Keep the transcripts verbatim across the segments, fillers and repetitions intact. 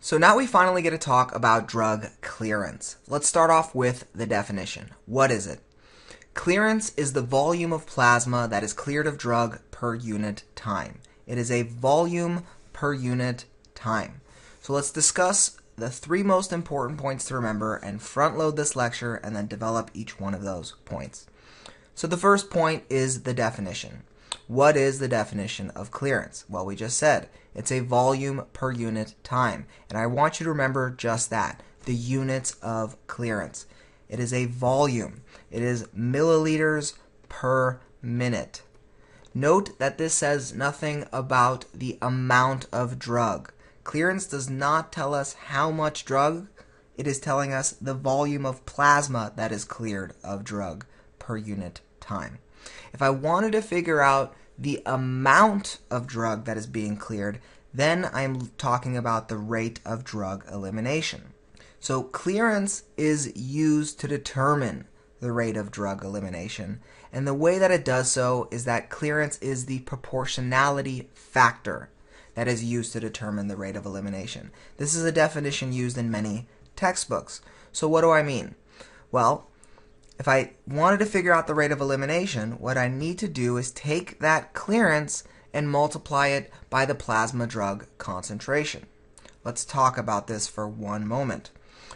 So now we finally get to talk about drug clearance. Let's start off with the definition. What is it? Clearance is the volume of plasma that is cleared of drug per unit time. It is a volume per unit time. So let's discuss the three most important points to remember and front load this lecture and then develop each one of those points. So the first point is the definition. What is the definition of clearance? Well, we just said it's a volume per unit time. And I want you to remember just that, the units of clearance. It is a volume. It is milliliters per minute. Note that this says nothing about the amount of drug. Clearance does not tell us how much drug. It is telling us the volume of plasma that is cleared of drug per unit time. If I wanted to figure out the amount of drug that is being cleared, then I'm talking about the rate of drug elimination. So clearance is used to determine the rate of drug elimination. And the way that it does so is that clearance is the proportionality factor that is used to determine the rate of elimination. This is a definition used in many textbooks. So what do I mean? Well, if I wanted to figure out the rate of elimination, what I need to do is take that clearance and multiply it by the plasma drug concentration. Let's talk about this for one moment.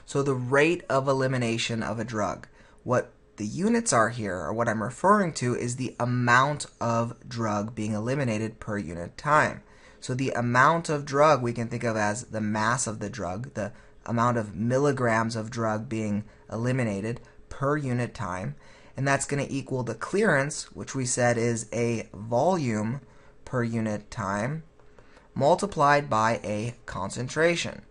So the rate of elimination of a drug. What the units are here, or what I'm referring to, is the amount of drug being eliminated per unit time. So the amount of drug we can think of as the mass of the drug, the amount of milligrams of drug being eliminated per unit time, and that's going to equal the clearance, which we said is a volume per unit time, multiplied by a concentration.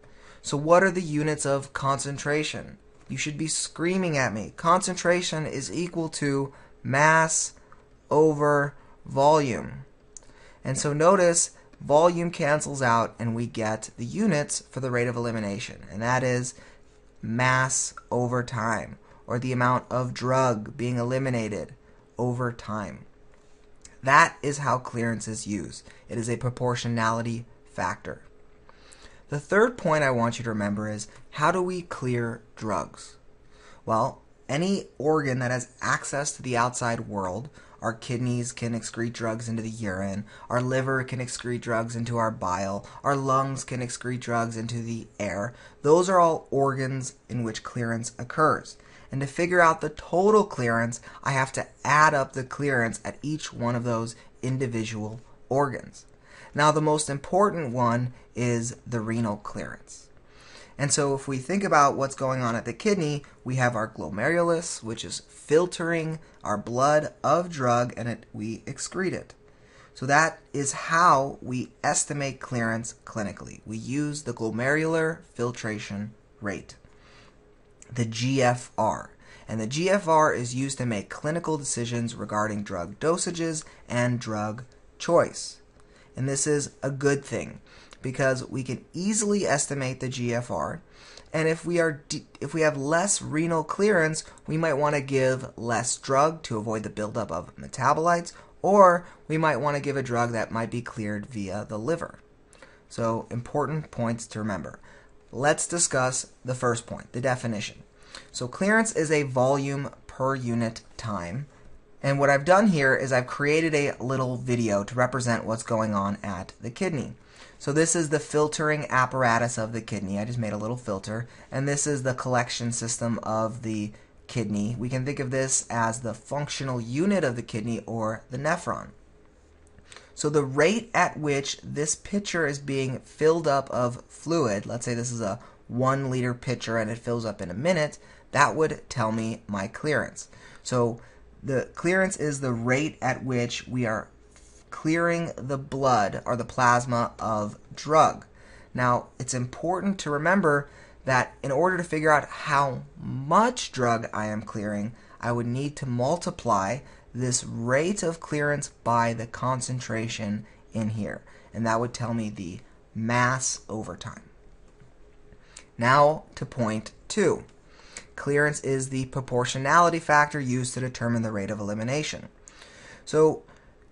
So what are the units of concentration? You should be screaming at me. Concentration is equal to mass over volume. And so notice volume cancels out and we get the units for the rate of elimination, and that is mass over time, or the amount of drug being eliminated over time. That is how clearance is used. It is a proportionality factor. The third point I want you to remember is, how do we clear drugs? Well, any organ that has access to the outside world, our kidneys can excrete drugs into the urine, our liver can excrete drugs into our bile, our lungs can excrete drugs into the air. Those are all organs in which clearance occurs. And to figure out the total clearance, I have to add up the clearance at each one of those individual organs. Now, the most important one is the renal clearance. And so if we think about what's going on at the kidney, we have our glomerulus, which is filtering our blood of drug, and it, we excrete it. So that is how we estimate clearance clinically. We use the glomerular filtration rate, the G F R, and the G F R is used to make clinical decisions regarding drug dosages and drug choice. And this is a good thing because we can easily estimate the G F R, and if we are if we have less renal clearance, we might want to give less drug to avoid the buildup of metabolites, or we might want to give a drug that might be cleared via the liver. So important points to remember. Let's discuss the first point, the definition. So clearance is a volume per unit time. And what I've done here is I've created a little video to represent what's going on at the kidney. So this is the filtering apparatus of the kidney. I just made a little filter. And this is the collection system of the kidney. We can think of this as the functional unit of the kidney, or the nephron. So the rate at which this pitcher is being filled up of fluid, let's say this is a one liter pitcher and it fills up in a minute, that would tell me my clearance. So the clearance is the rate at which we are clearing the blood or the plasma of drug. Now, it's important to remember that in order to figure out how much drug I am clearing, I would need to multiply this rate of clearance by the concentration in here, and that would tell me the mass over time. Now to point two. Clearance is the proportionality factor used to determine the rate of elimination. So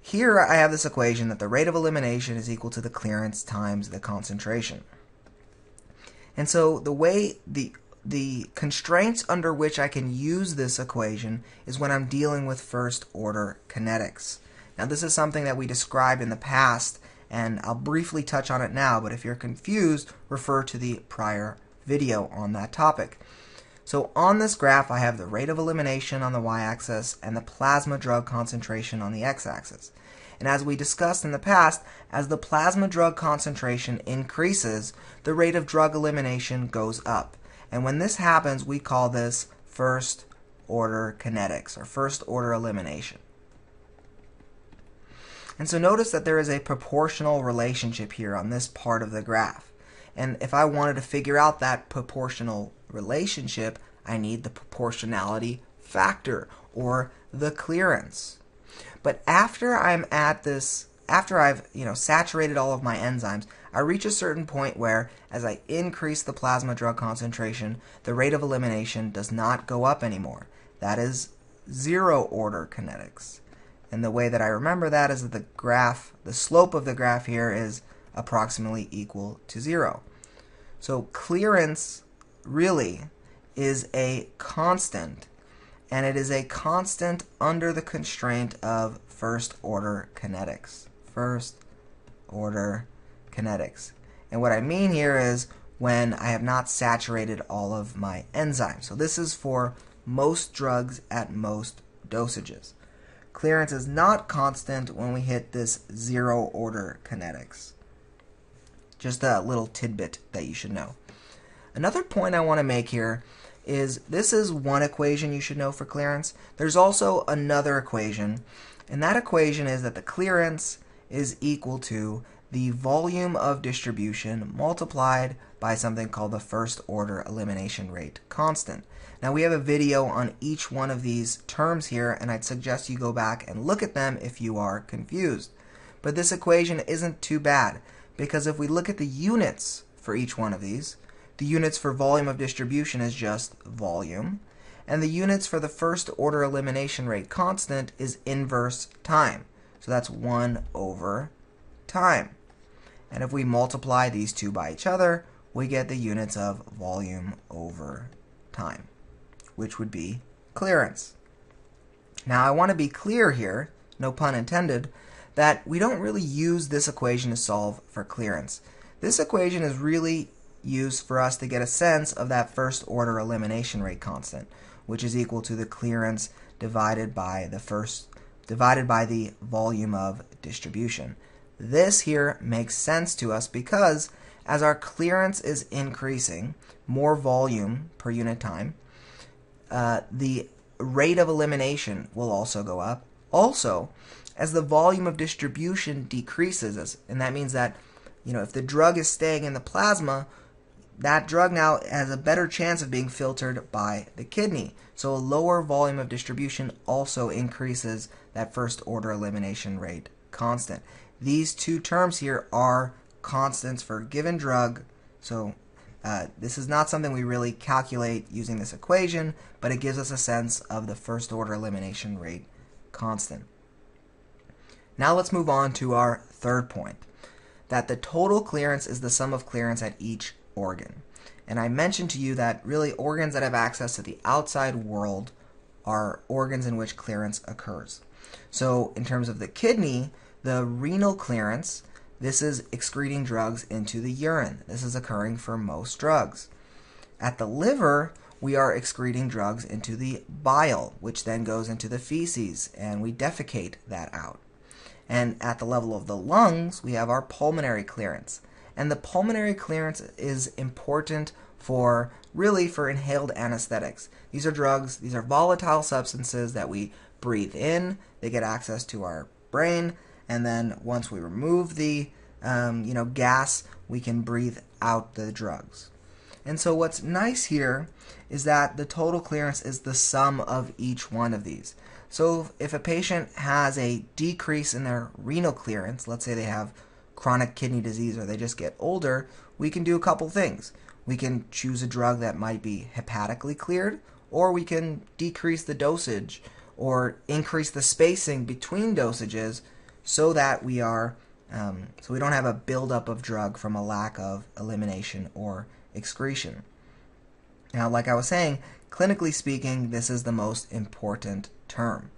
here I have this equation that the rate of elimination is equal to the clearance times the concentration. And so the way the the constraints under which I can use this equation is when I'm dealing with first order kinetics. Now this is something that we described in the past, and I'll briefly touch on it now, but if you're confused, refer to the prior video on that topic. So on this graph I have the rate of elimination on the y-axis and the plasma drug concentration on the x-axis. And as we discussed in the past, as the plasma drug concentration increases, the rate of drug elimination goes up. And when this happens, we call this first order kinetics, or first order elimination. And so notice that there is a proportional relationship here on this part of the graph. And if I wanted to figure out that proportional relationship, I need the proportionality factor, or the clearance. But after I'm at this, after I've you know saturated all of my enzymes, I reach a certain point where, as I increase the plasma drug concentration, the rate of elimination does not go up anymore. That is zero order kinetics. And the way that I remember that is that the graph, the slope of the graph here is approximately equal to zero. So clearance really is a constant, and it is a constant under the constraint of first order kinetics. First order kinetics. And what I mean here is when I have not saturated all of my enzymes. So this is for most drugs at most dosages. Clearance is not constant when we hit this zero order kinetics. Just a little tidbit that you should know. Another point I want to make here is this is one equation you should know for clearance. There's also another equation, and that equation is that the clearance is equal to the volume of distribution multiplied by something called the first order elimination rate constant. Now we have a video on each one of these terms here, and I'd suggest you go back and look at them if you are confused. But this equation isn't too bad, because if we look at the units for each one of these, the units for volume of distribution is just volume, and the units for the first order elimination rate constant is inverse time. So that's one over time. And if we multiply these two by each other, we get the units of volume over time, which would be clearance. Now I want to be clear here, no pun intended, that we don't really use this equation to solve for clearance. This equation is really used for us to get a sense of that first order elimination rate constant, which is equal to the clearance divided by the first divided by the volume of distribution. This here makes sense to us because as our clearance is increasing, more volume per unit time, uh, the rate of elimination will also go up. Also, as the volume of distribution decreases, and that means that you know if the drug is staying in the plasma, that drug now has a better chance of being filtered by the kidney. So a lower volume of distribution also increases that first order elimination rate constant. These two terms here are constants for a given drug. So uh, this is not something we really calculate using this equation, but it gives us a sense of the first order elimination rate constant. Now let's move on to our third point, that the total clearance is the sum of clearance at each organ. And I mentioned to you that really organs that have access to the outside world are organs in which clearance occurs. So in terms of the kidney, the renal clearance, this is excreting drugs into the urine. This is occurring for most drugs. At the liver, we are excreting drugs into the bile, which then goes into the feces, and we defecate that out. And at the level of the lungs, we have our pulmonary clearance. And the pulmonary clearance is important for, really for inhaled anesthetics. These are drugs, these are volatile substances that we breathe in, they get access to our brain, and then once we remove the um, you know, gas, we can breathe out the drugs. And so what's nice here is that the total clearance is the sum of each one of these. So if a patient has a decrease in their renal clearance, let's say they have chronic kidney disease or they just get older, we can do a couple things. We can choose a drug that might be hepatically cleared, or we can decrease the dosage or increase the spacing between dosages so that we are um, so we don't have a buildup of drug from a lack of elimination or excretion. Now, like I was saying, clinically speaking, this is the most important term.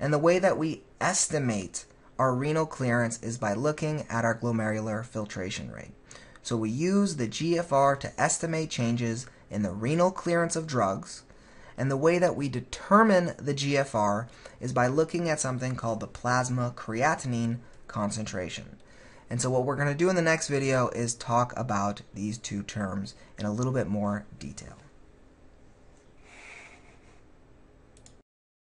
And the way that we estimate our renal clearance is by looking at our glomerular filtration rate. So we use the G F R to estimate changes in the renal clearance of drugs, and the way that we determine the G F R is by looking at something called the plasma creatinine concentration. And so what we're going to do in the next video is talk about these two terms in a little bit more detail.